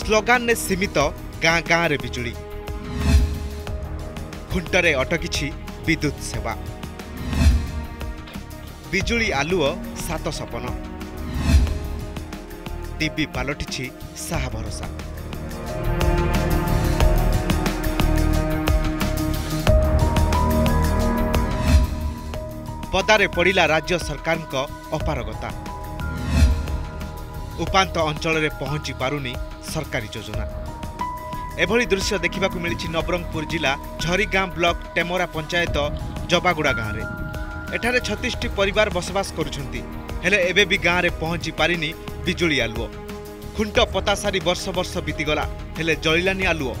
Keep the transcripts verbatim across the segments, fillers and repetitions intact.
Slogan ने सीमित गाँ गाँ रे बिजुली खुंटरे अटकी विद्युत सेवा बिजुली आलुओ सात सपन टीवी पलटि साहा भरोसा। पदारे पड़ा राज्य सरकार का अपारगता उपात अंचल पहुंची पारुनी सरकारी योजना एभली दृश्य देखा मिली नवरंगपुर जिला झरीगां ब्लॉक टेमोरा पंचायत जबागुड़ा गाँव में एठारे छत्तीस टी परिवार बसवास करुछंती हेले एबे भी गाँव में पहुंची पारिनी बिजुली आलुओ खुंट पता सारी वर्ष वर्ष बीतीगला हेले जलिलानी आलुओ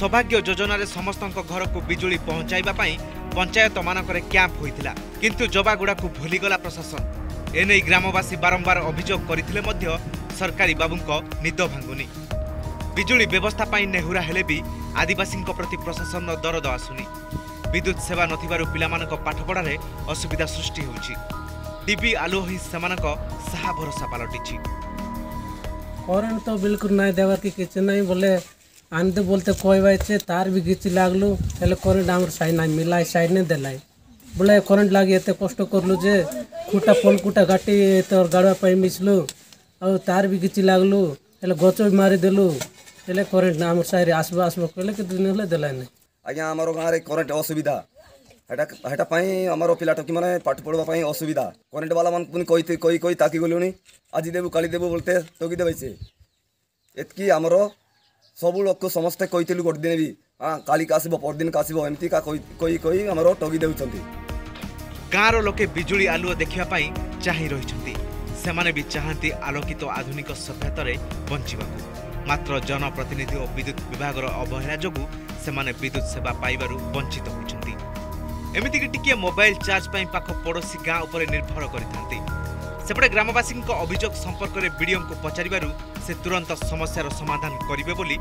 सौभाग्य योजन समस्त घर को बिजुली पहुंचाइबा पई पंचायत मानकरे कैंप होइतिला किंतु जबागुड़ा को भूलीगला प्रशासन एने ग्रामवासी बारंबार अभियोग करथिले मध्य सरकारी बाबूंको निद भांगुनी बिजुली व्यवस्था पई नेहुरा हेले भी आदिवासींको प्रति प्रशासन दरद आसुनी विद्युत सेवा नथिबारु पिलामानक पाठपढ़ारे असुविधा सृष्टि होउची डीबी आलु ही समानक साहा भरोसा पलटिछि करंट तो बिल्कुल नहीं देवा कि किछ नहीं बोले आनते बोलते कहवाइचे तार भी घिची लगलु हेल्ले करेन्ट आम साइड ना मिलाई साइड नहीं देला बोले करेन्ट लगे एत कष्ट करलु जे खुटा फल खुटा गाटी तोर गाड़ापी मिसलु और तार भी घिची लगलु हेल्ले गच भी मारिदेलु हेल्ले करेन्ट आम साइड आसब आसब कहले कि देला नहीं आज्ञा आम गाँव करेन्ट असुविधा हेटा आम पाटकी मैंने पाठ पढ़ापी असुविधा करेन्ट वाला मान पुनी कही कही ताकि गलुनी आज देवु काली देवु बोलते तोगीदेव से एतकी आमर सब लोग को समस्ते कही गोटे दिन भी हाँ काली का आसब परदिन का आसब एमती का कही कही आमर टगी दे गाँवर लोके बिजुली आलुओ देखापी चाह रही सेमाने भी चाहती आलोकित तो आधुनिक सभ्यतार बंचा मात्र जनप्रतिनिधि और विद्युत विभाग अवहेला जो सेमाने विद्युत सेवा पाइबारु वंचित होती एमतीक टिके मोबाइल चार्ज पर पाख पड़ोशी गाँव पर निर्भर करपटे ग्रामवासी अभियोग संपर्क में बीडीओ को पचारू से तुरंत समस्यार समाधान करेंगे बोली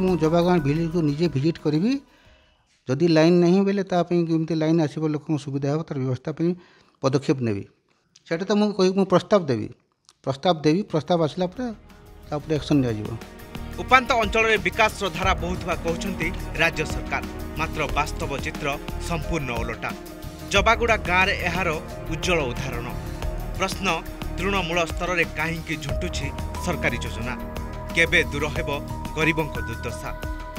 मु जबागां भिलेज को निजे भिजिट करी जदि लाइन नहीं बेले ताकि लाइन आसो लोक सुविधा हो तर व्यवस्था पदक्षेप नेबी से तो मुझे प्रस्ताव देवी प्रस्ताव देवी प्रस्ताव आसला एक्शन दिया उपात अंचल विकास धारा बहुतवा कहते राज्य सरकार मात्र बास्तव चित्र संपूर्ण ओलटा जबागुड़ा गाँव में यार उज्जवल उदाहरण प्रश्न तृणमूल स्तर में कहीं झुंटुची सरकारी योजना केबे दूर हेब गरीबों दुर्दशा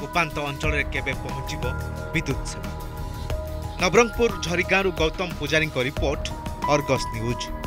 उपात अंचल केबे पहुँचब विद्युत सेवा। नवरंगपुर झरीगांव गौतम पुजारी रिपोर्ट, आर्गस न्यूज।